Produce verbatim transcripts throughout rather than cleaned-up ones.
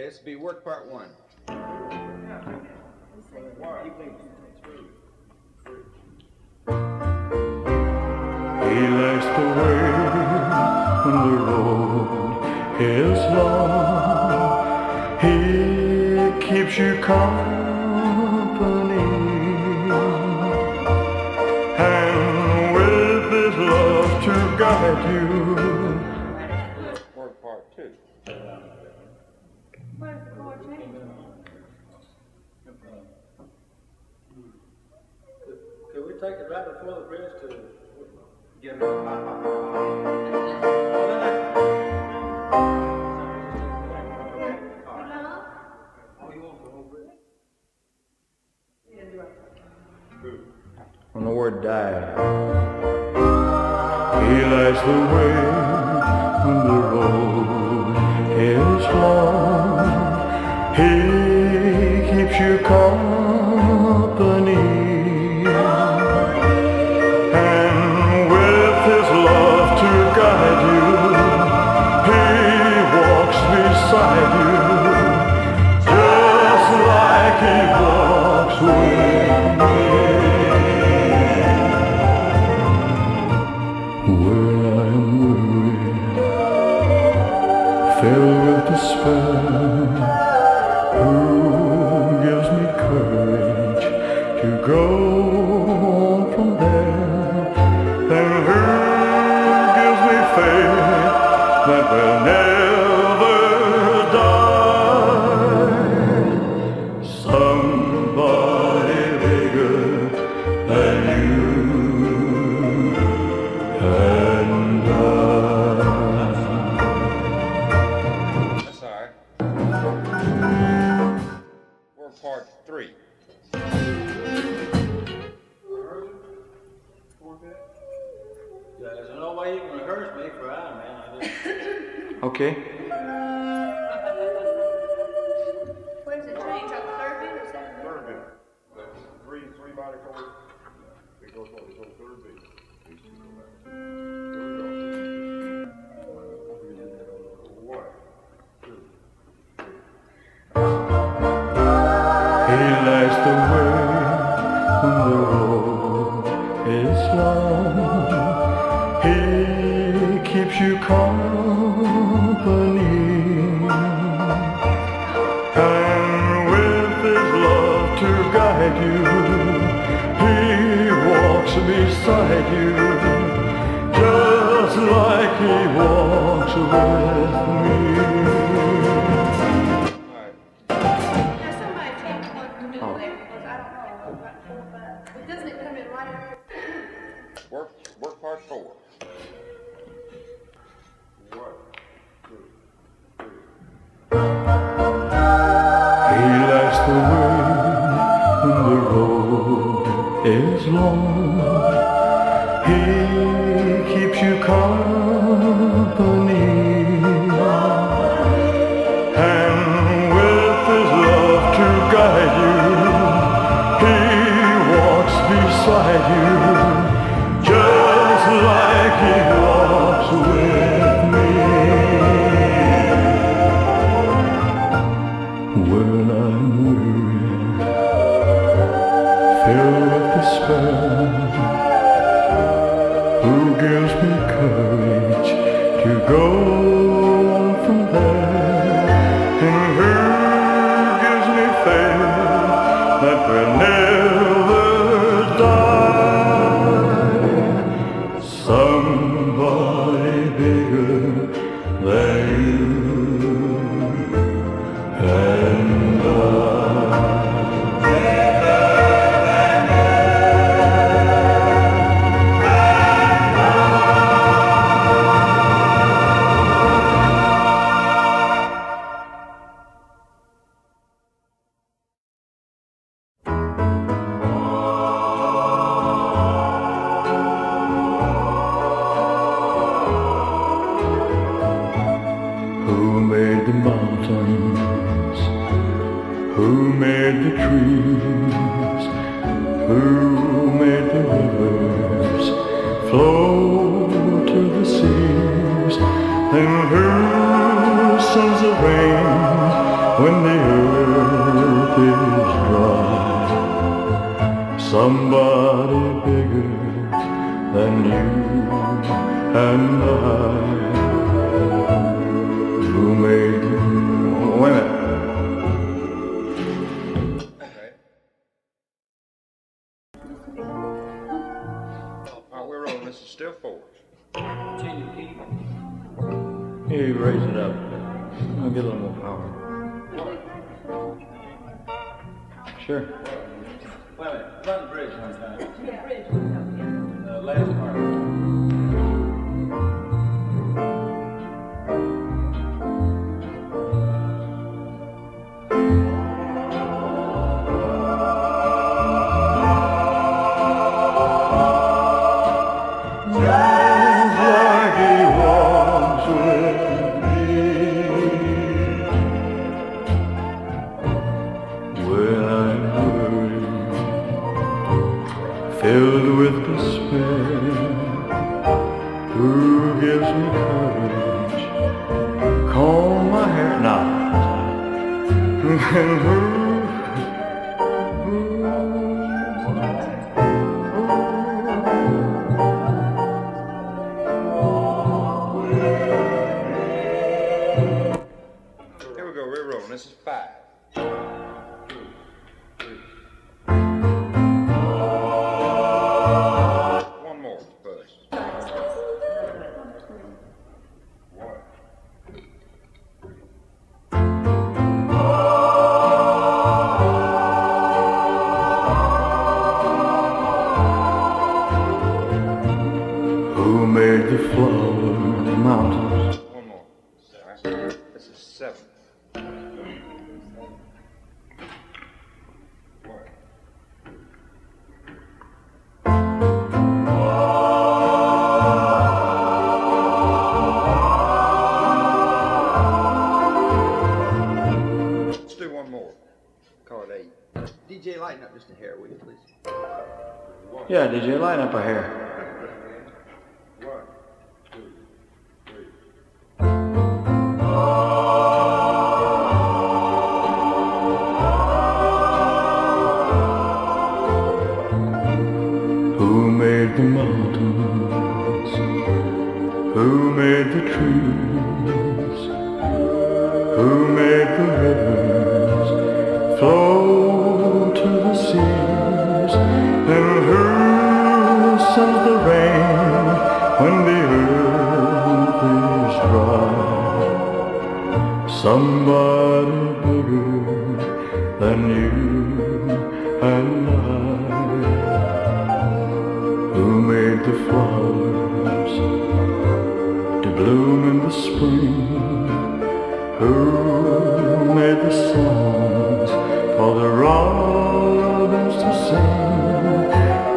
Okay, this will be work part one. He likes the way when the road is long. He keeps you company, and with his love to guide you. Work part two. Could we take it right before the bridge to get it on my When the word died, he lights the way when the road is long. He keeps you company, and with his love to guide you, he walks beside you, just like he walks with me. Where I am weary, filled with despair, who gives me courage to go on from there? And who gives me faith that will never die? Somebody bigger than you and I. That's all right. Part three. There's no way you can rehearse me for I, man. Okay. What is it change? Up third beat or second beat? Third beat. Three, three body chords. We go forward, we go third beat. These two go back. There we go. One, two, three. He lights the way when the road is long. He keeps you company, and with his love to guide you, he walks beside you, just like he walks with me. Work, work part four. One, two, three. He likes the way when the road is long. He keeps you company, and with his love to guide you, he walks beside you. Who gives me courage to go on from there? And who gives me faith that will never die? Somebody bigger than you and I. Who made the trees? Who made the rivers flow to the seas? And who sends the rain when the earth is dry. Somebody bigger than you and I, who made you women. This is still forward. Here, you raise it up. I'll get a little more power. Sure. Wait a minute. Run the bridge one time. Yeah, bridge. The last part. Filled with despair, who gives me courage? Comb my hair now. And who, who? Here we go, we're rolling. This is five. Yeah, did you line up a hair? Somebody bigger than you and I, who made the flowers to bloom in the spring, who made the songs for the robins to sing,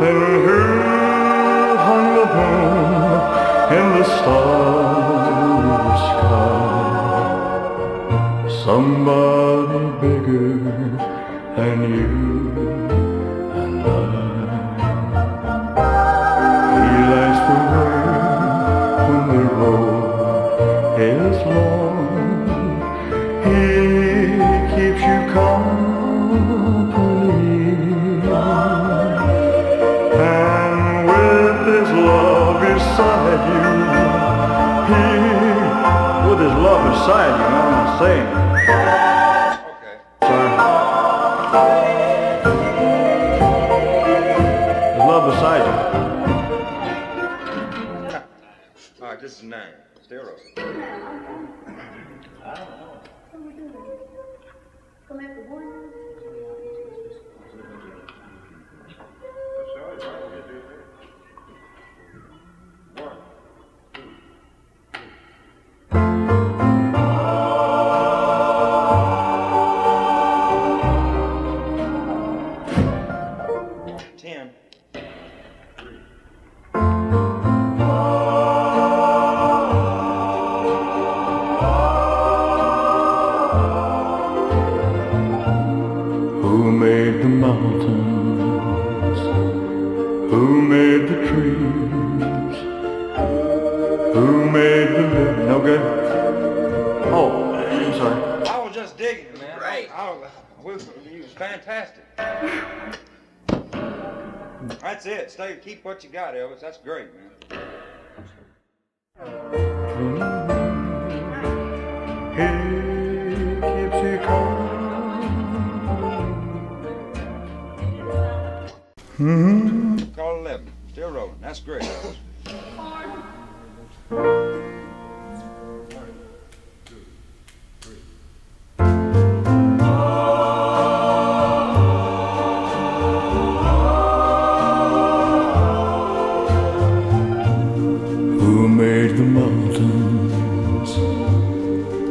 and who hung the moon in the starry sky. Somebody bigger than you and I. He lights the way when the road is long. He keeps you company, and with his love beside you, he, with his love beside you, I'm not saying. This is nine. Zero. I don't know. What are we doing? Come after one? digging it, man. Right. I was, I was, it was fantastic. That's it. Stay, keep what you got, Elvis. That's great, man. Hey, keeps you calm. Hmm. Call eleven. Still rolling. That's great, Elvis.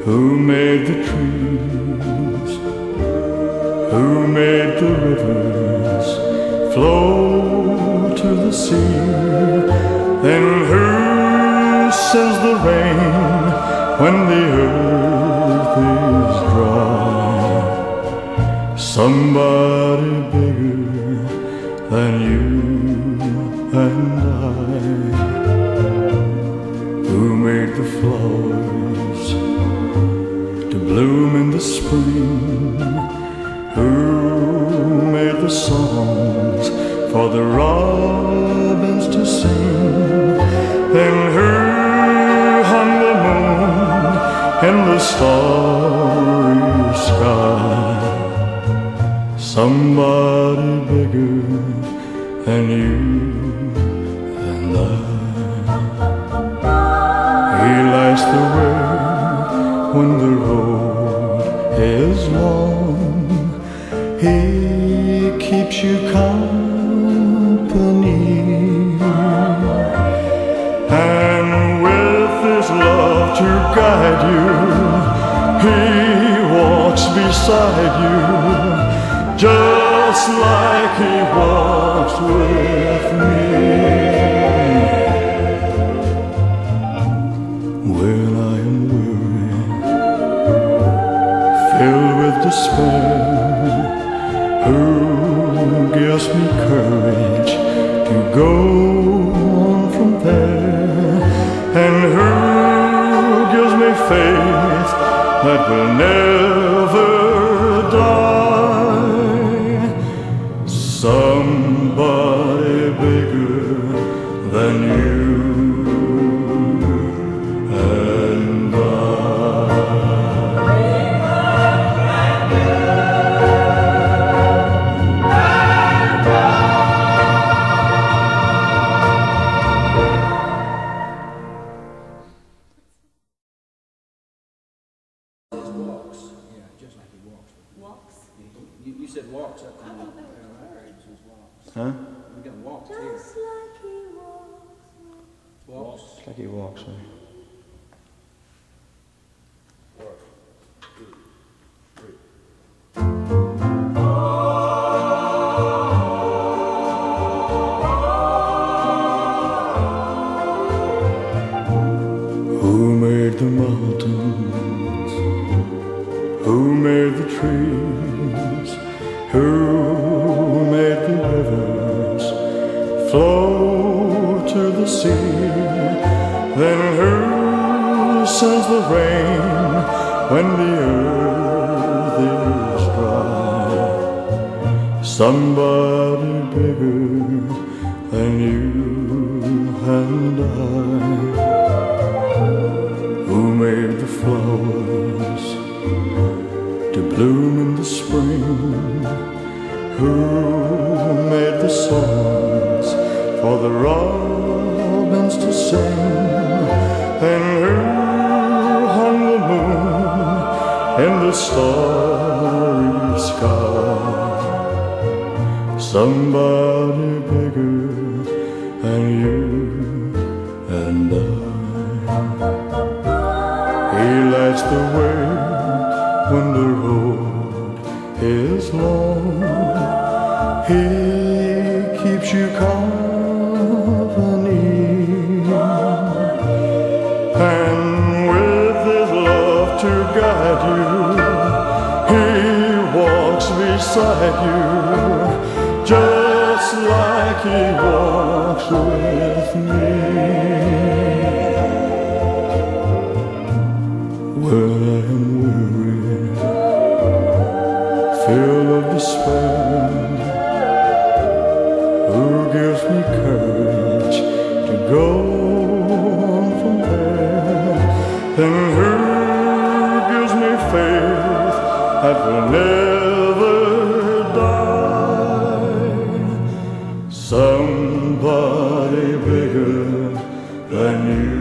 Who made the trees? Who made the rivers flow to the sea? Then who sends the rain when the earth is dry? Somebody bigger than you and I. Who made the flowers to bloom in the spring? Who made the songs for the robins to sing? Then who hung the moon in the starry sky? Somebody bigger than you and I. He lights the way when the road is long. He keeps you company, and with his love to guide you, he walks beside you, just like he walks with me. When I am weary, filled with despair, who gives me courage to go on from there? And who gives me faith that will never die? Somebody bigger than you. Huh? We got walks here. Just like he walks. Walks. Just like he walks, right? Who made the mountains? Who made the trees? Who flow to the sea? Then who sends the rain when the earth is dry? Somebody bigger than you and I. Who made the flowers to bloom in the spring? Who made the songs for the robins to sing? And who hung the moon in the starry sky? Somebody bigger than you and I. He lights the way when the road is long. He keeps you calm, and with his love to guide you, he walks beside you, just like he walks with me. When I am weary, fill of despair. Who gives me courage to go on from there? Then who gives me faith that will never die? Somebody bigger than you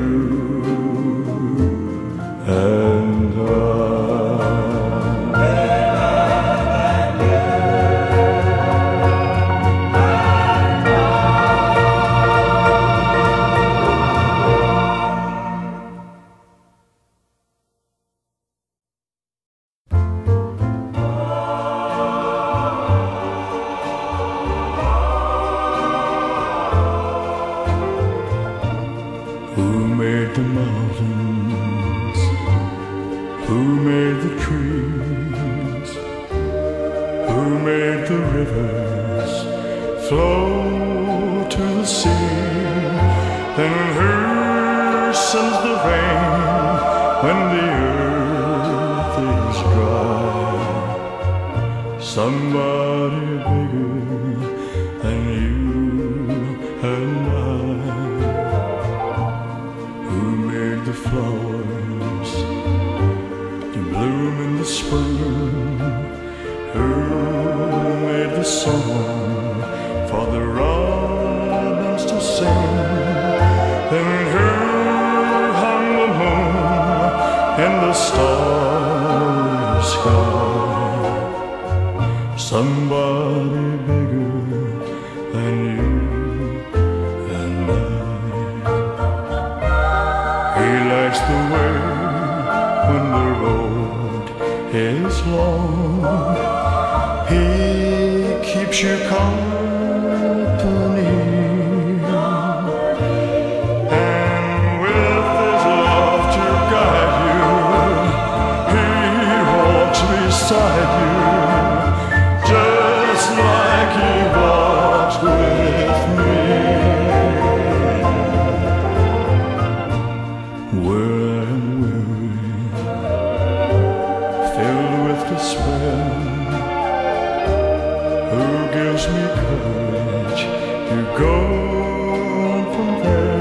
and I. Who gives me courage to go on from there?